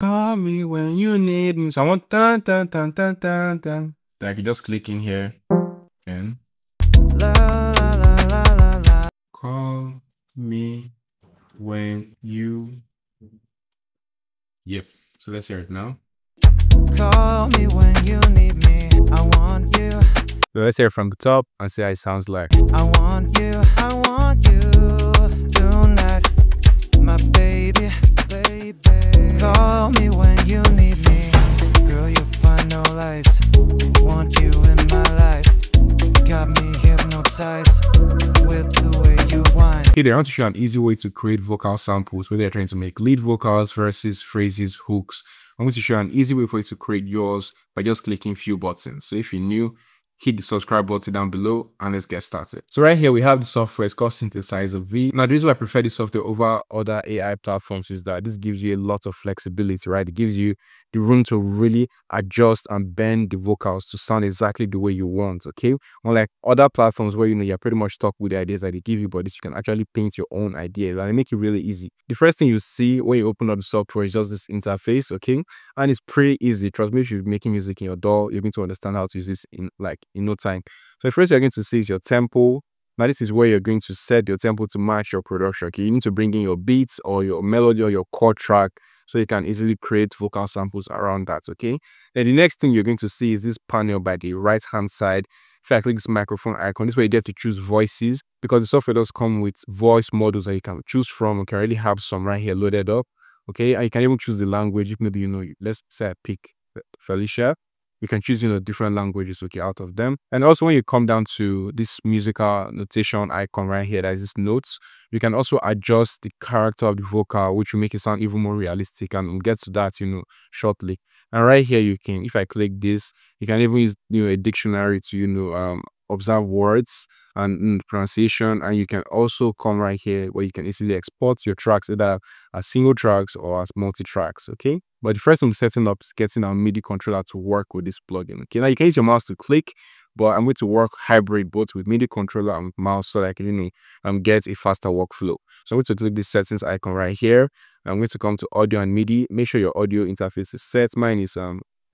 Call me when you need me. So I want dun dun dun dun dun dun. I can just click in here and la, la, la, la, la, la. Call me when you. Yep. So let's hear it now. Call me when you need me. I want you. So let's hear it from the top and see how it sounds like. I want you. I want you. Tonight, my baby, baby. Call me when you need me. Girl, you'll find no lies. Want you in my life. Got me hypnotized with the way you whine. Hey there, I want to show an easy way to create vocal samples, whether you're trying to make lead vocals, verses, phrases, hooks. I'm going to show an easy way for you to create yours by just clicking few buttons. So if you're new, hit the subscribe button down below and let's get started. So right here we have the software. It's called Synthesizer V. Now the reason why I prefer this software over other AI platforms is that this gives you a lot of flexibility, right? It gives you the room to really adjust and bend the vocals to sound exactly the way you want, okay? Unlike other platforms where, you know, you're pretty much stuck with the ideas that they give you, but this, you can actually paint your own ideas and make it really easy. The first thing you see when you open up the software is just this interface, okay? And it's pretty easy. Trust me, if you're making music in your DAW, you're going to understand how to use this in no time. So the first you're going to see is your tempo. Now this is where you're going to set your tempo to match your production, okay? You need to bring in your beats or your melody or your chord track, so you can easily create vocal samples around that, okay? Then the next thing you're going to see is this panel by the right-hand side. If I click this microphone icon, this way you get to choose voices, because the software does come with voice models that you can choose from. You can already have some right here loaded up, okay? And you can even choose the language. If maybe, you know, let's say I pick Felicia. You can choose, you know, different languages, okay, out of them. And also when you come down to this musical notation icon right here, that is this notes, you can also adjust the character of the vocal, which will make it sound even more realistic, and we'll get to that, you know, shortly. And right here you can, if I click this, you can even use, you know, a dictionary to, you know, observe words and pronunciation. And you can also come right here where you can easily export your tracks, either as single tracks or as multi-tracks, okay? But the first thing we're setting up is getting our MIDI controller to work with this plugin, okay? Now you can use your mouse to click, but I'm going to work hybrid both with MIDI controller and mouse, so that I can, you know, get a faster workflow. So I'm going to click this settings icon right here. I'm going to come to audio and MIDI. Make sure your audio interface is set. Mine is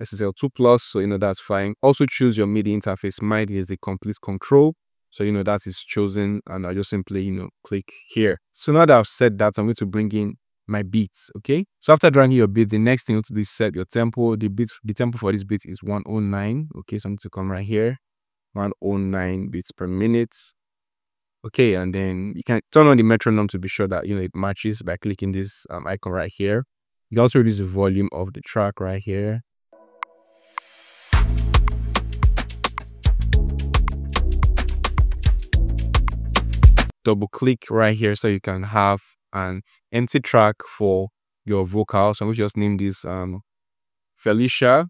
SSL 2 plus, so you know that's fine. Also choose your MIDI interface. Mine is the complete control, so you know that is chosen, and I just simply, you know, click here. So now that I've set that, I'm going to bring in my beats, okay? So after dragging your beat, the next thing you want to do is set your tempo. The tempo for this beat is 109, okay? So I'm going to come right here, 109 beats per minute, okay? And then you can turn on the metronome to be sure that, you know, it matches by clicking this icon right here. You can also reduce the volume of the track right here. Double click right here so you can have an empty track for your vocals. So I'm going to just name this Felicia.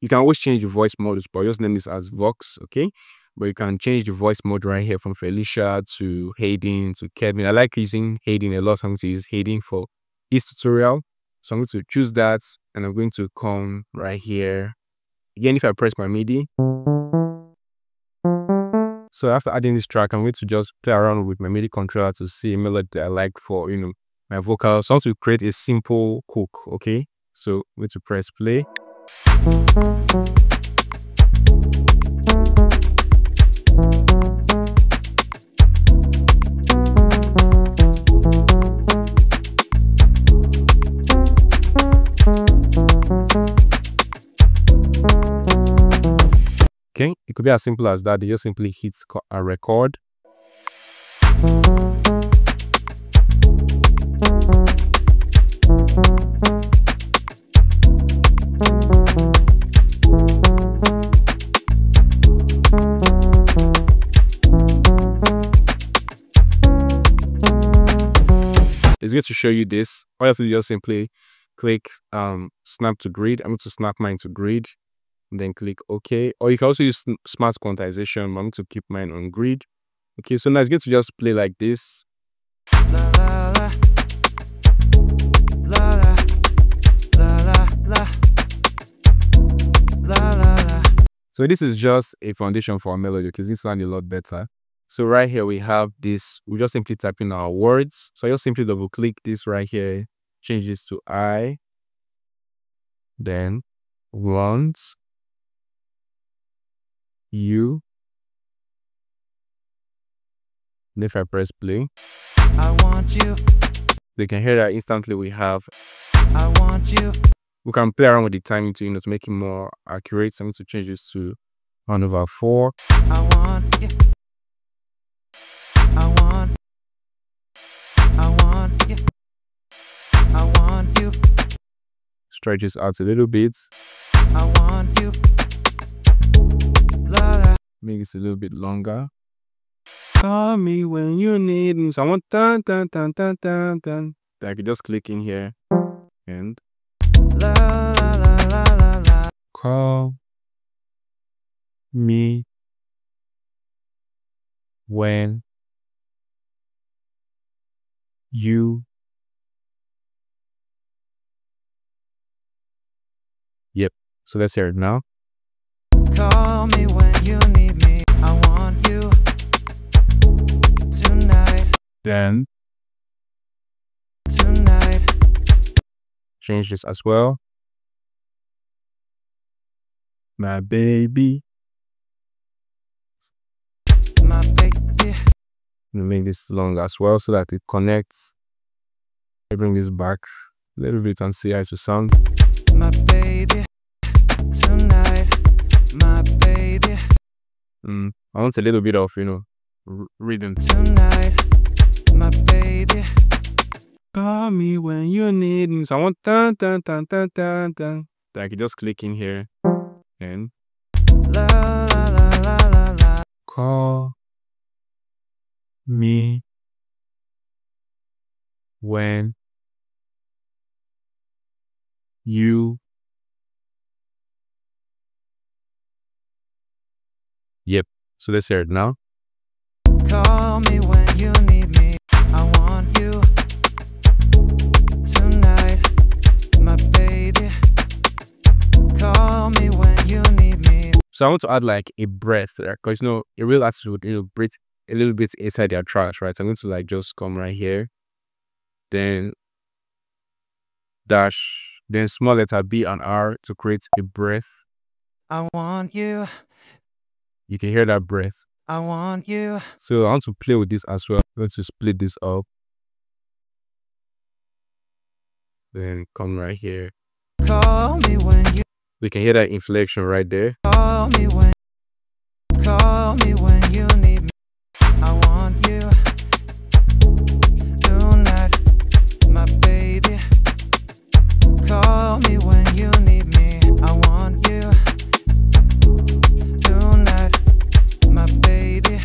You can always change the voice models, but just name this as Vox, okay? But you can change the voice mode right here from Felicia to Hayden to Kevin. I like using Hayden a lot, so I'm going to use Hayden for this tutorial. So I'm going to choose that, and I'm going to come right here. Again, if I press my MIDI. So after adding this track, I'm going to just play around with my MIDI controller to see a melody that I like for, you know, my vocals. So I want to create a simple hook, okay? So I'm going to press play. Okay, it could be as simple as that. They just simply hit a record. It's good to show you this. All you have to do is just simply click snap to grid. I'm going to snap mine to grid. Then click OK. Or you can also use smart quantization. I'm going to keep mine on grid. Okay, so now it's good to just play like this. La, la, la. La, la. La, la, la. La, la, la. So this is just a foundation for a melody, because it's going to sound a lot better. So right here we have this. We just simply type in our words. So I just simply double click this right here. Change this to I. Then once you, and if I press play, I want you, they can hear that instantly we have I want you. We can play around with the timing to, to make it more accurate. So I'm going to change this to 1/4. I want you. I want you. I want you. Stretch this out a little bit. I want you. Make this a little bit longer. Call me when you need me. So I want dun dun dun dun dun dun. I can just click in here and la, la, la, la, la, la. Call me when you. Yep. So let's hear it now. Call me when you need me. I want you tonight. Then tonight. Change this as well. My baby. Make this long as well so that it connects. I bring this back a little bit and see how it will sound. My baby tonight, my baby. I want a little bit of rhythm. Tonight, my baby. Call me when you need me. So I want dun dun dun dun dun dun. I can just click in here and la la la la la la. Call me when you. Yep. So let's hear it now. Call me when you need me. I want you tonight, my baby. Call me when you need me. So I want to add like a breath there, because a real artist would breathe a little bit inside their trash, right? So I'm going to like just come right here, then dash, then small letter B and R to create a breath. I want you. You can hear that breath. I want you. So I want to play with this as well. I'm going to split this up, then come right here. Call me when you. We can hear that inflection right there. Call me when you need me. I want you tonight, my baby. Call me when you need me. I want you tonight, my baby.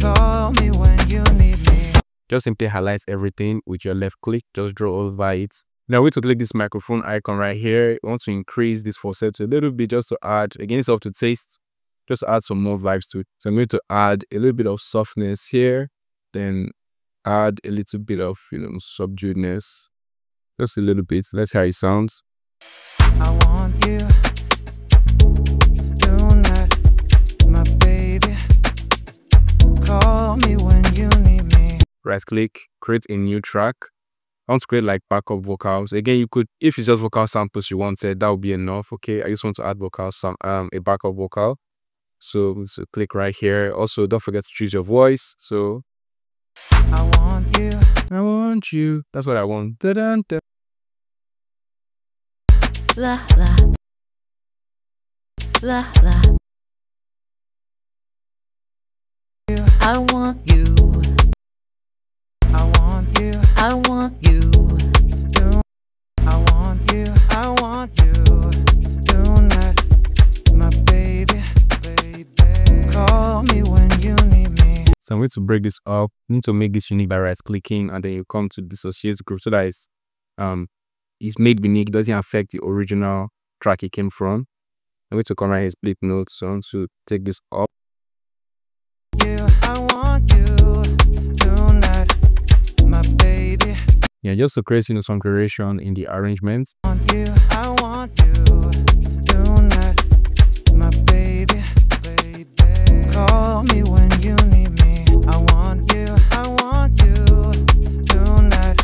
Call me when you need me. Just simply highlights everything with your left click. Just draw over it. Now we need to click this microphone icon right here. We want to increase this falsetto a little bit just to add, again, it's up to taste. Just add some more vibes to it. So I'm going to add a little bit of softness here, then add a little bit of subduedness, just a little bit. Let's hear how it sounds. I want you tonight, my baby. Call me when you need me. Right click, create a new track. I want to create like backup vocals. Again, you could, if it's just vocal samples you wanted, that would be enough. Okay, I just want to add vocals, a backup vocal. So click right here. Also, don't forget to choose your voice. So I want you. I want you. That's what I want. Da -da -da. La la. La la. I want you. I want you. I want you. I want you. I want you. Tonight, my baby. Call me when you need me. So I'm going to break this up. You need to make this unique by right clicking, and then you come to dissociate the group so that it's made unique, doesn't affect the original track it came from. I'm going to come right here, split notes. So I'm going to take this up. You, I want you tonight, my baby. Yeah, just to create some variation in the arrangements. I want you, I want you tonight, my baby. Call me when you need me. I want you tonight,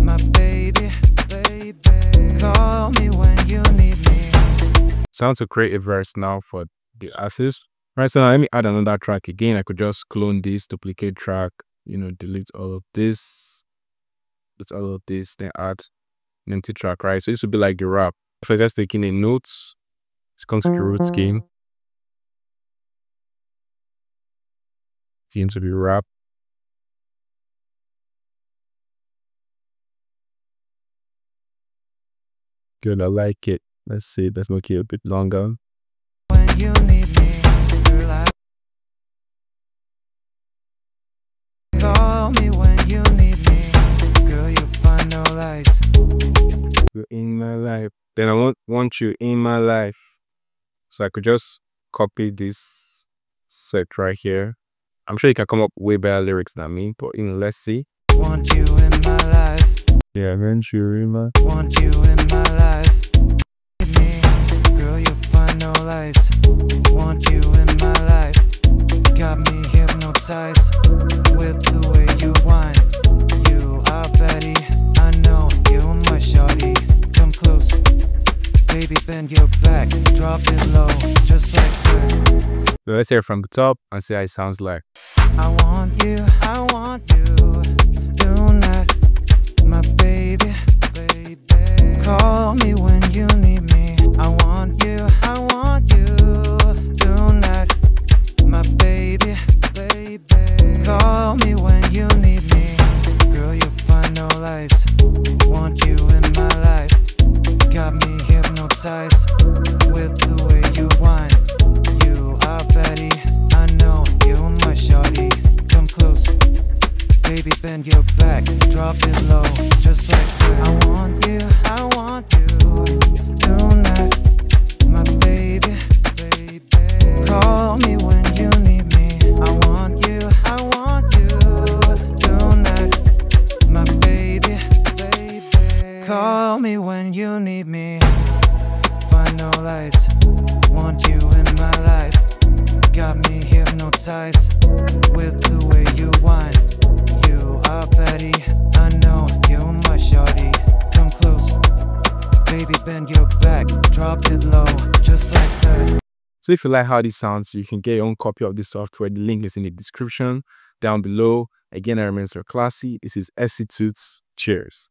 my baby, baby. Call me when you need me. Sounds to create a verse now for the artist. Right, so now let me add another track again. I could just clone this, duplicate track, you know, delete all of this, delete all of this, then add an empty track, right? So this would be like the rap. If I'm just taking a notes, it comes to the root scheme. Seems to be rap. Good, I like it. Let's see, let's make it a bit longer. When you need me, girl, call me when you need me. Girl, you find no lies. You're in my life. Then I want you in my life. So I could just copy this set right here. I'm sure you can come up way better lyrics than me, but you know, let's see. Want you in my life. Yeah, want you in my life. Want you in my life. Girl, you find no lies. Want you in my life. Got me hypnotized with the way you whine. You are Betty. I know you're my shawty. Come close. Baby, bend your back. Drop it low, just like that. So let's hear from the top and see how it sounds like. I want you, do not. My baby, baby, call me when you need me. I want you, do not. My baby, baby, call me when you need me. Girl, you find no lies. Want you in my life. Got me hypnotized with the way you whine. You are Betty, I know you're my shawty. Come close. Baby, bend your back, drop it low, just like that. I want you, do not. My baby, baby, call me when you need me. I want you, do not. My baby, baby, call me when you need me. Find no lies, want you in my life. Got me hypnotized with the way you whine. You are Betty, I know you're my shawty. Come close, baby, bend your back, drop it low, just like that. So if you like how this sounds, you can get your own copy of this software. The link is in the description down below. Again, I remain so classy. This is SC Tuts. Cheers.